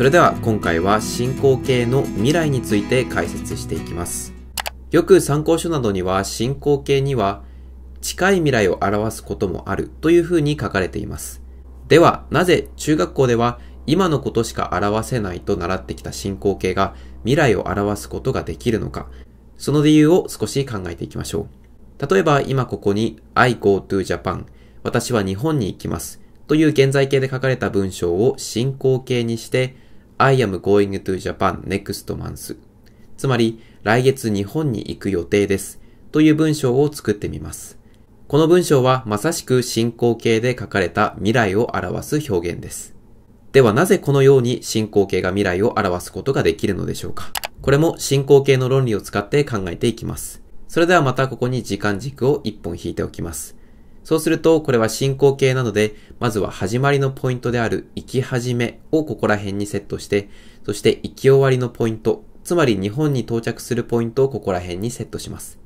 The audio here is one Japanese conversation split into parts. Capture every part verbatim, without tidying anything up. それでは今回は進行形の未来について解説していきます。よく参考書などには進行形には近い未来を表すこともあるというふうに書かれています。ではなぜ中学校では今のことしか表せないと習ってきた進行形が未来を表すことができるのか、その理由を少し考えていきましょう。例えば今ここに I go to Japan、 私は日本に行きますという現在形で書かれた文章を進行形にして I am going to Japan next month、 つまり来月日本に行く予定ですという文章を作ってみます。この文章はまさしく進行形で書かれた未来を表す表現です。ではなぜこのように進行形が未来を表すことができるのでしょうか。これも進行形の論理を使って考えていきます。それではまたここに時間軸をいっぽん引いておきます。そうするとこれは進行形なので、まずは始まりのポイントである行き始めをここら辺にセットして、そして行き終わりのポイント、つまり日本に到着するポイントをここら辺にセットします。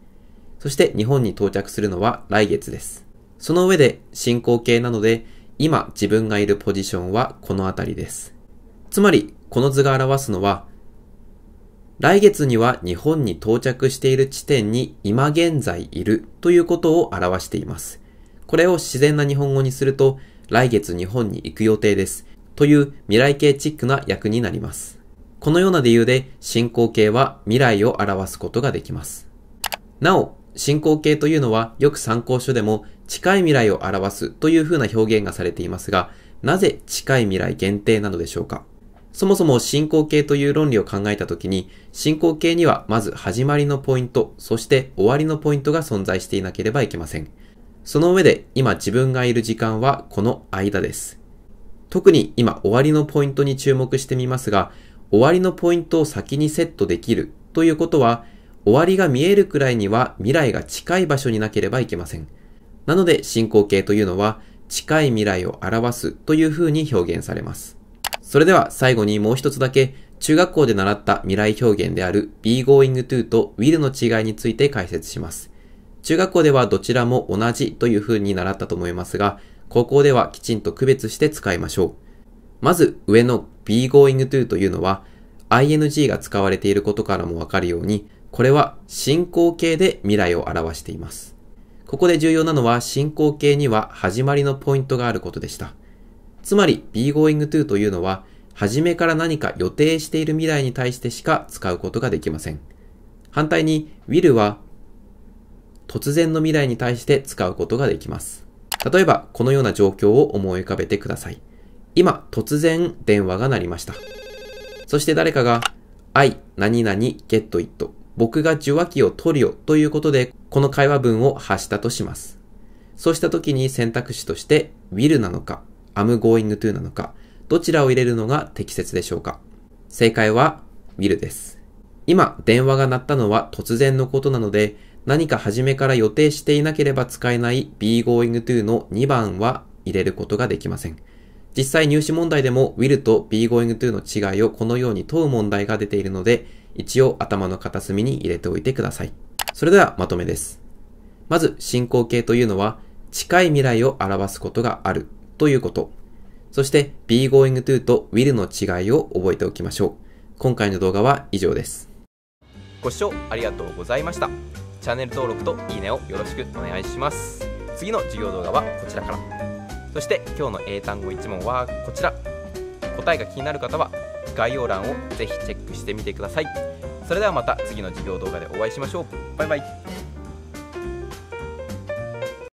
そして日本に到着するのは来月です。その上で進行形なので、今自分がいるポジションはこの辺りです。つまりこの図が表すのは、来月には日本に到着している地点に今現在いるということを表しています。これを自然な日本語にすると、来月日本に行く予定ですという未来形チックな訳になります。このような理由で進行形は未来を表すことができます。なお、進行形というのはよく参考書でも近い未来を表すというふうな表現がされていますが、なぜ近い未来限定なのでしょうか。そもそも進行形という論理を考えたときに、進行形にはまず始まりのポイント、そして終わりのポイントが存在していなければいけません。その上で今自分がいる時間はこの間です。特に今終わりのポイントに注目してみますが、終わりのポイントを先にセットできるということは、終わりが見えるくらいには未来が近い場所になければいけません。なので進行形というのは近い未来を表すというふうに表現されます。それでは最後にもう一つだけ中学校で習った未来表現である be going to と will の違いについて解説します。中学校ではどちらも同じというふうに習ったと思いますが、高校ではきちんと区別して使いましょう。まず上の be going to というのは ing が使われていることからもわかるように、これは進行形で未来を表しています。ここで重要なのは進行形には始まりのポイントがあることでした。つまり be going to というのは初めから何か予定している未来に対してしか使うことができません。反対に will は突然の未来に対して使うことができます。例えばこのような状況を思い浮かべてください。今突然電話が鳴りました。そして誰かが I 何々 get it、僕が受話器を取るよということで、この会話文を発したとします。そうした時に選択肢として will なのか am going to なのか、どちらを入れるのが適切でしょうか。正解は will です。今、電話が鳴ったのは突然のことなので、何か初めから予定していなければ使えない be going to のにばんは入れることができません。実際入試問題でも will と be going to の違いをこのように問う問題が出ているので、一応頭の片隅に入れておいてください。それではまとめです。まず進行形というのは近い未来を表すことがあるということ。そして be going to と will の違いを覚えておきましょう。今回の動画は以上です。ご視聴ありがとうございました。チャンネル登録といいねをよろしくお願いします。次の授業動画はこちらから。そして今日の英単語いち問はこちら。答えが気になる方は概要欄をぜひチェックしてみてください。それではまた次の授業動画でお会いしましょう。バイバイ。